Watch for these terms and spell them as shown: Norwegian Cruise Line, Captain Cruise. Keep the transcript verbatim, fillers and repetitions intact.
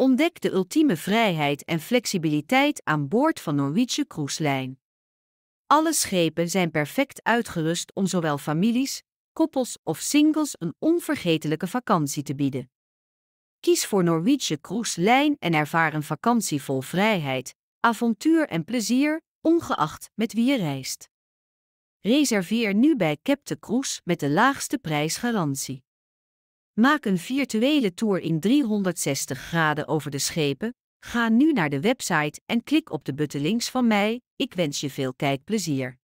Ontdek de ultieme vrijheid en flexibiliteit aan boord van Norwegian Cruise Line. Alle schepen zijn perfect uitgerust om zowel families, koppels of singles een onvergetelijke vakantie te bieden. Kies voor Norwegian Cruise Line en ervaar een vakantie vol vrijheid, avontuur en plezier, ongeacht met wie je reist. Reserveer nu bij Captain Cruise met de laagste prijsgarantie. Maak een virtuele tour in driehonderdzestig graden over de schepen. Ga nu naar de website en klik op de button links van mij. Ik wens je veel kijkplezier.